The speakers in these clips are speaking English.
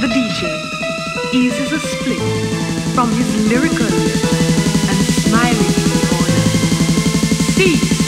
the DJ eases a split from his lyrical and smiling corner. See.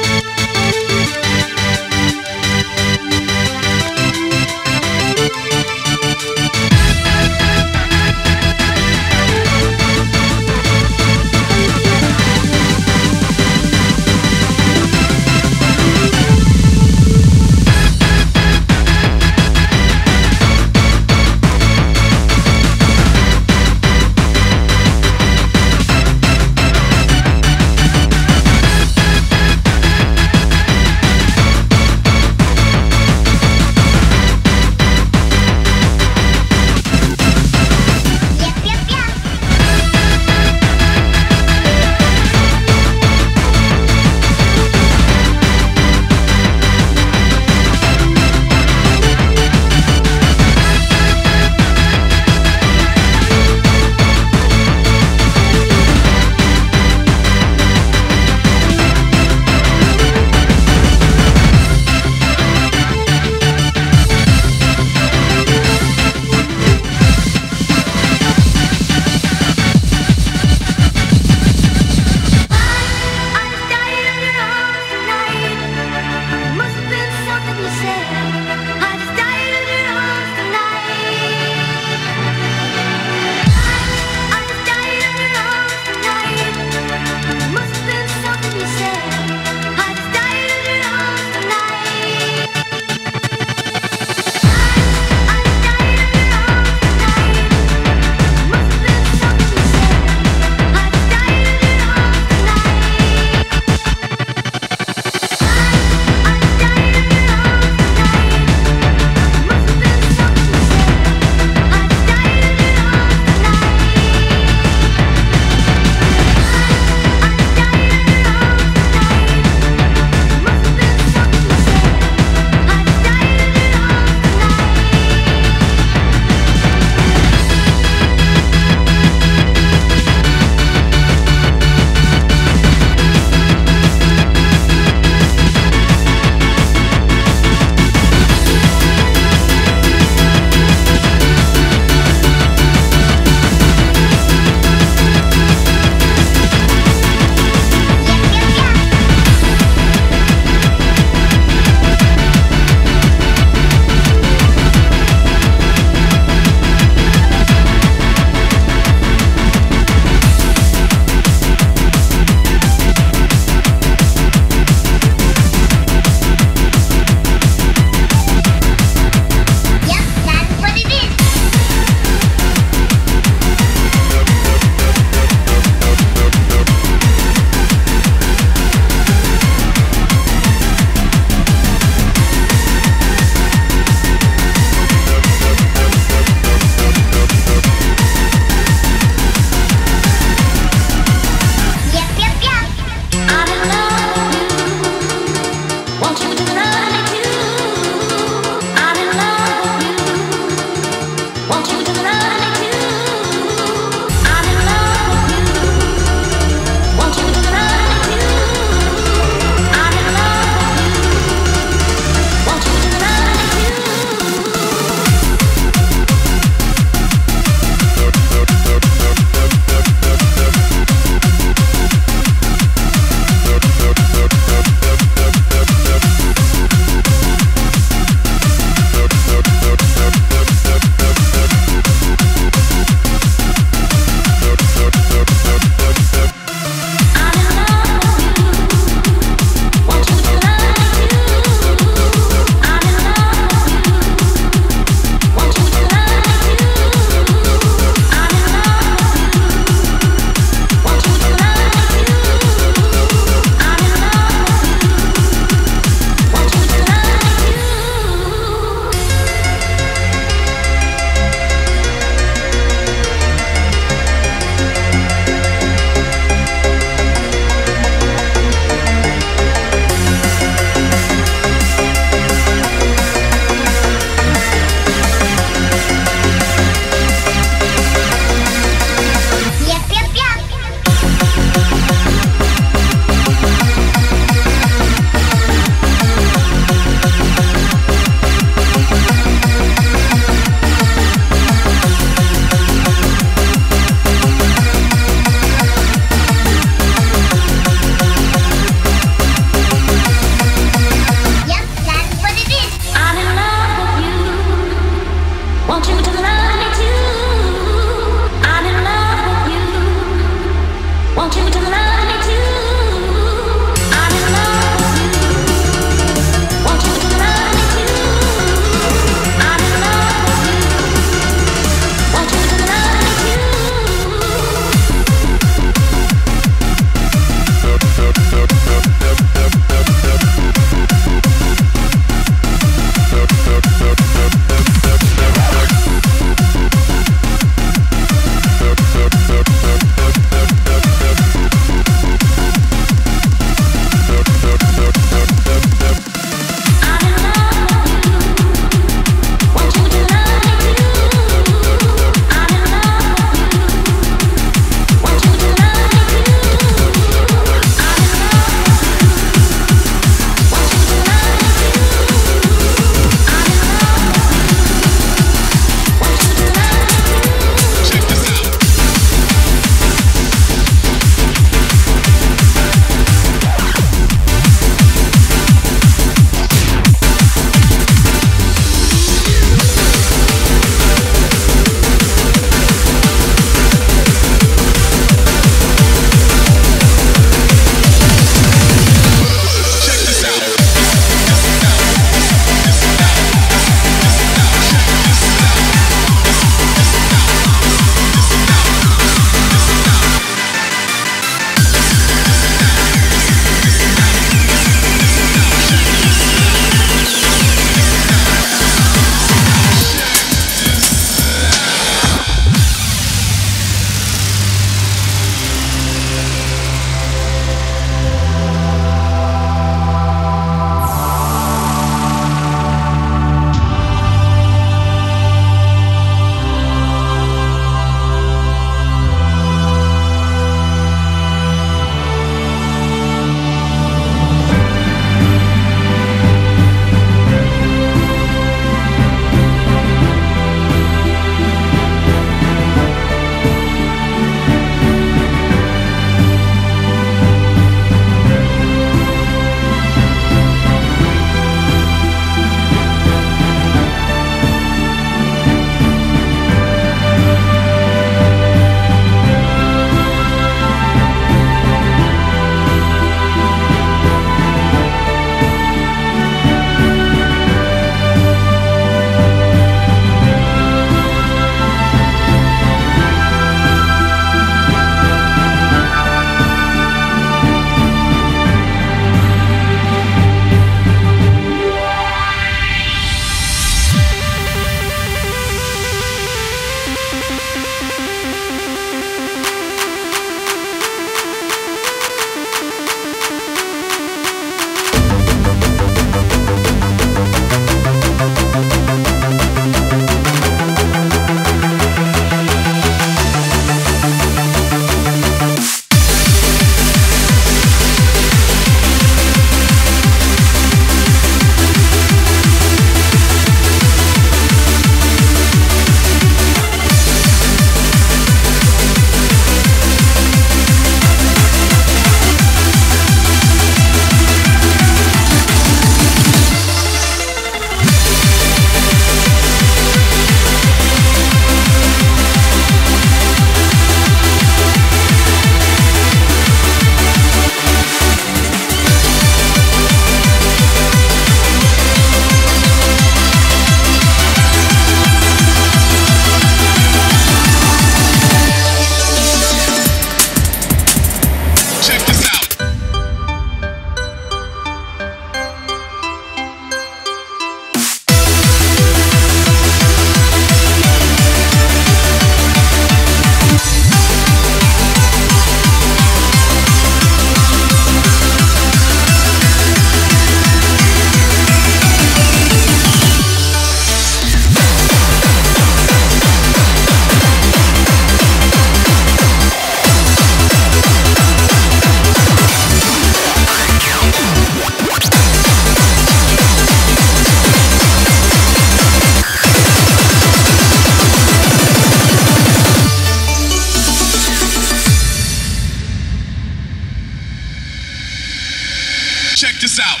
Check this out.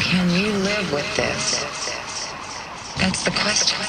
Can you live with this? That's the question.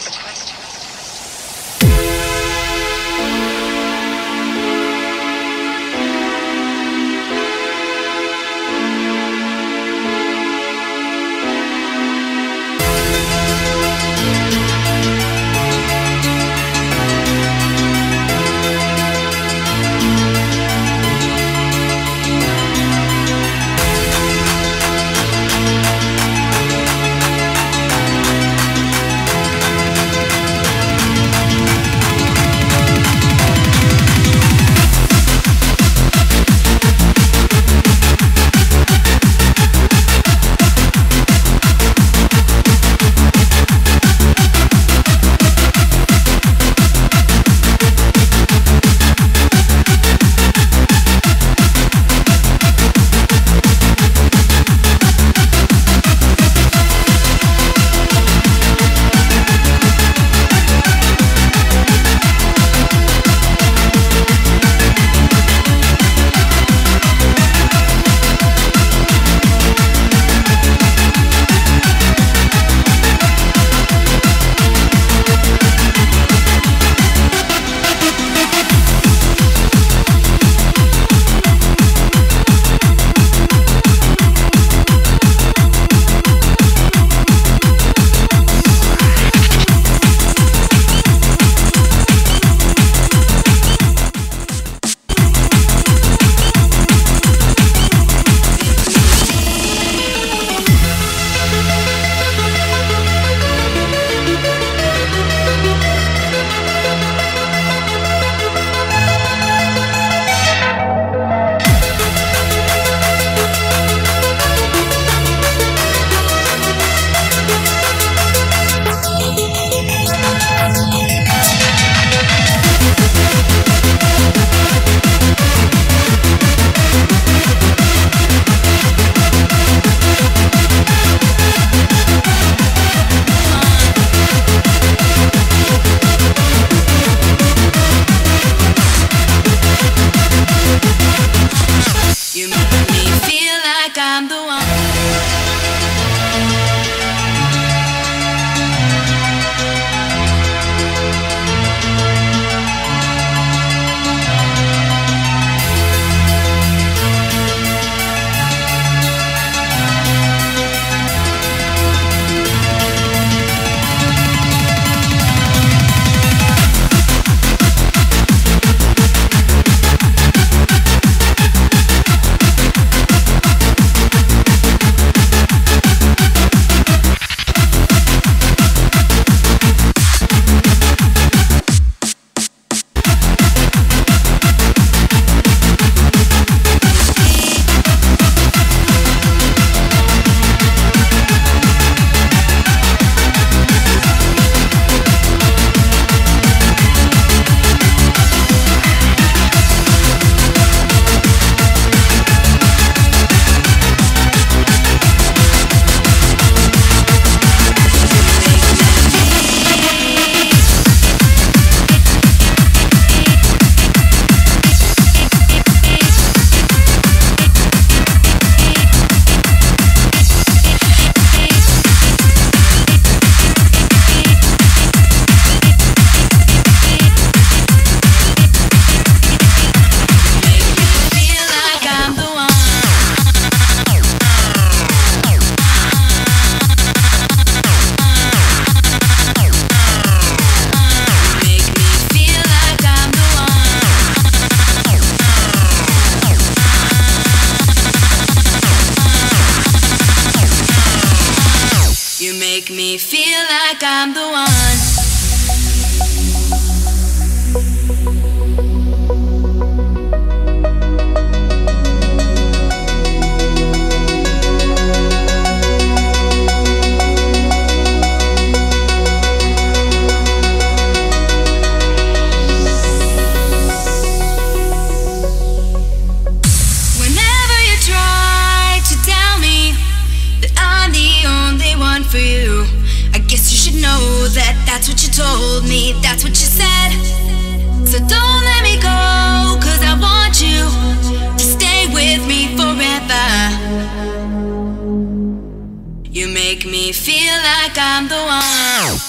That's what you told me, that's what you said. So don't let me go, cause I want you to stay with me forever. You make me feel like I'm the one.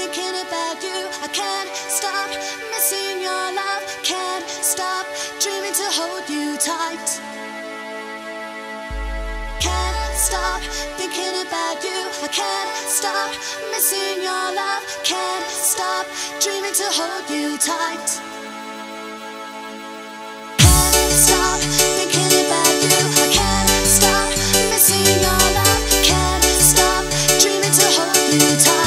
thinking about you. I can't stop missing your love. Can't stop dreaming to hold you tight. Can't stop thinking about you. I can't stop missing your love. Can't stop dreaming to hold you tight. Can't stop thinking about you. I can't stop missing your love. Can't stop dreaming to hold you tight.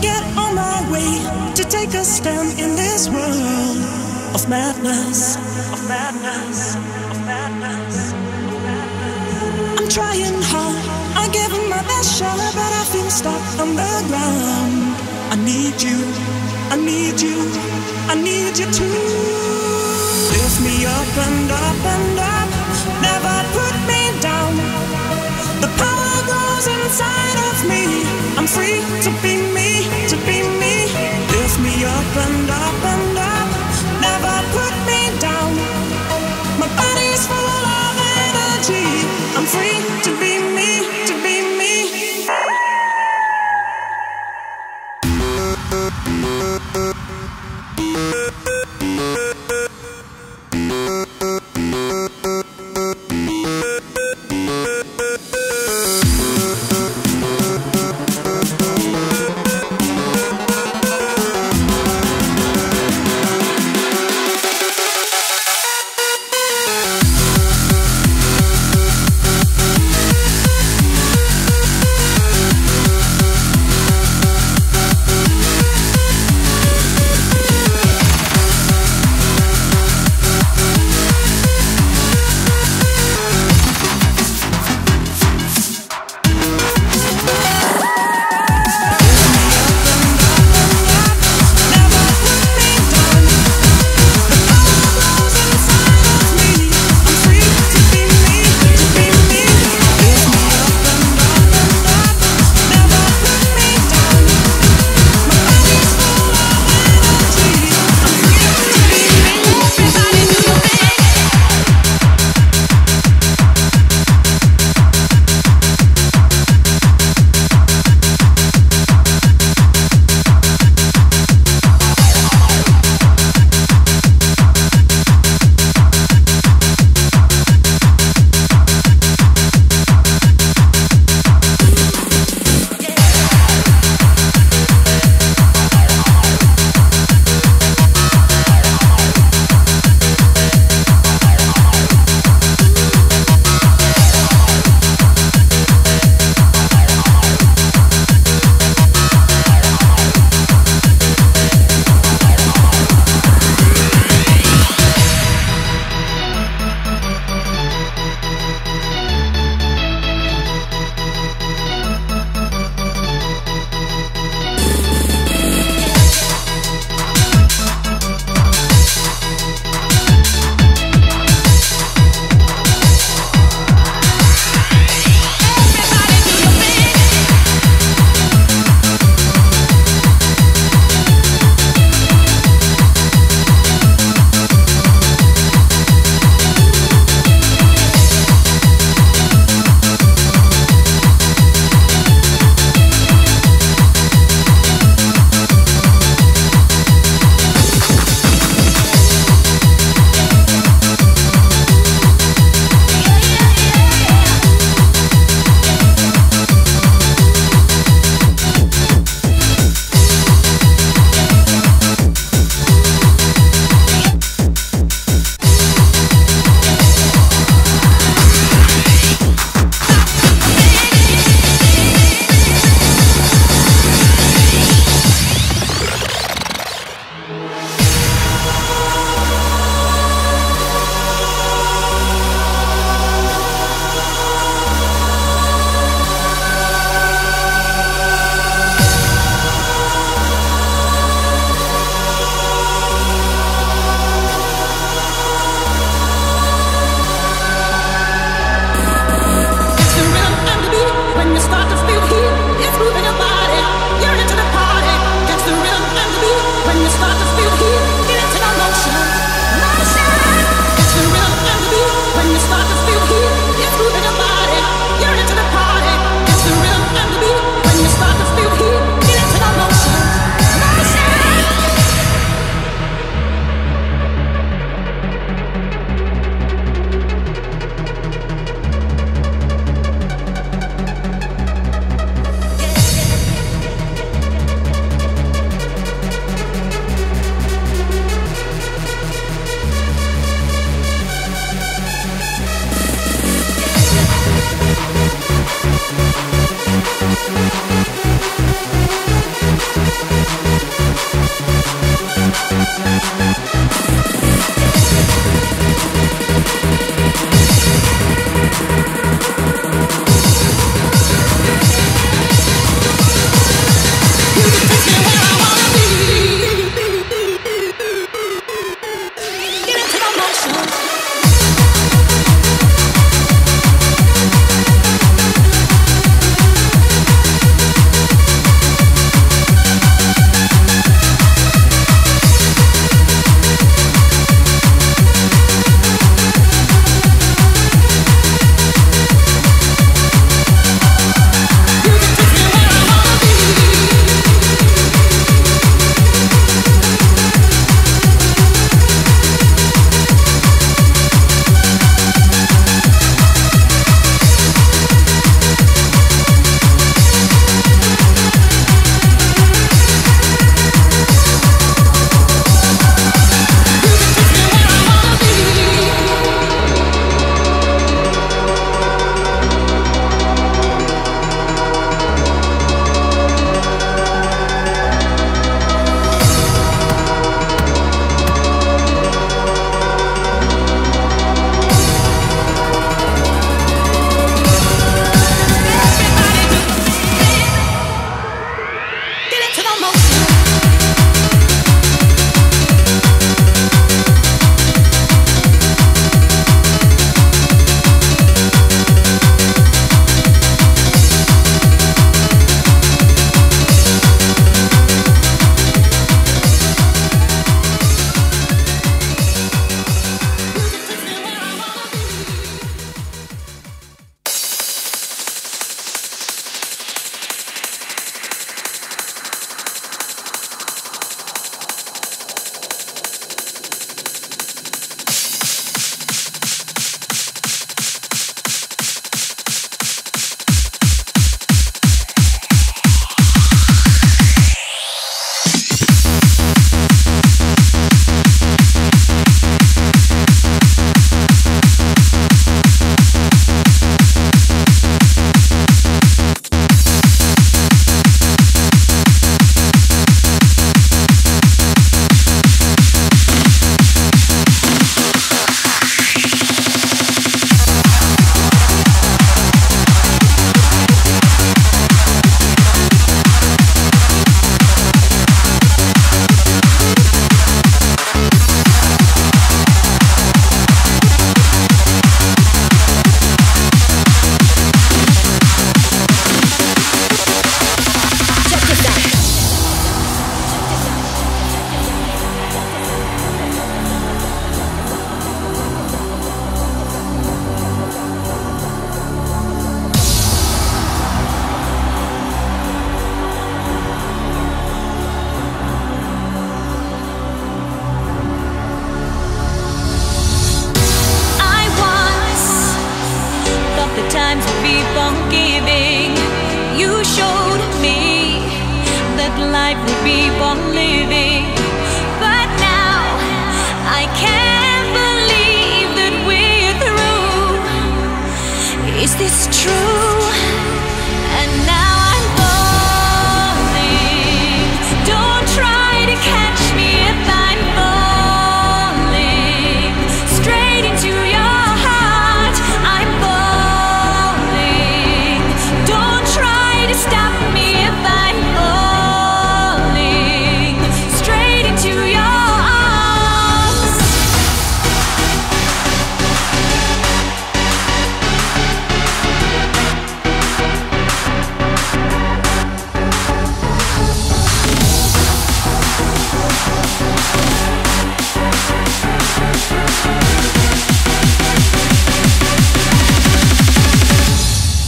get on my way to take a stand in this world of madness, of madness, of madness, of madness. I'm trying hard, I'm giving my best shot, but I feel stuck on the ground. I need you, I need you, I need you to lift me up and up and up, never put me down. The power grows inside of me, I'm free to be me, to be me. Lift me up and up and up, never put me down. My body's full of energy, I'm free to be me, to be me.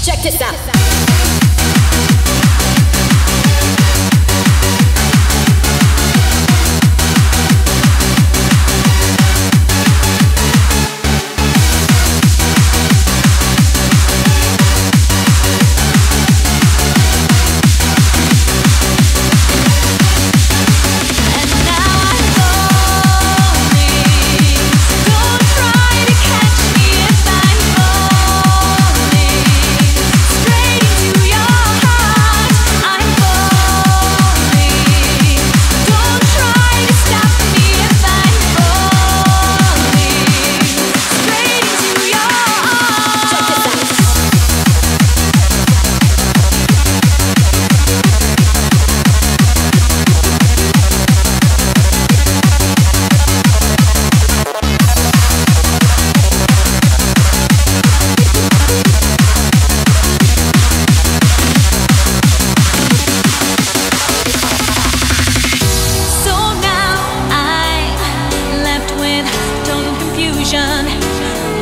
Check this out.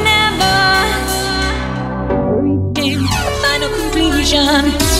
Never reaching final conclusion.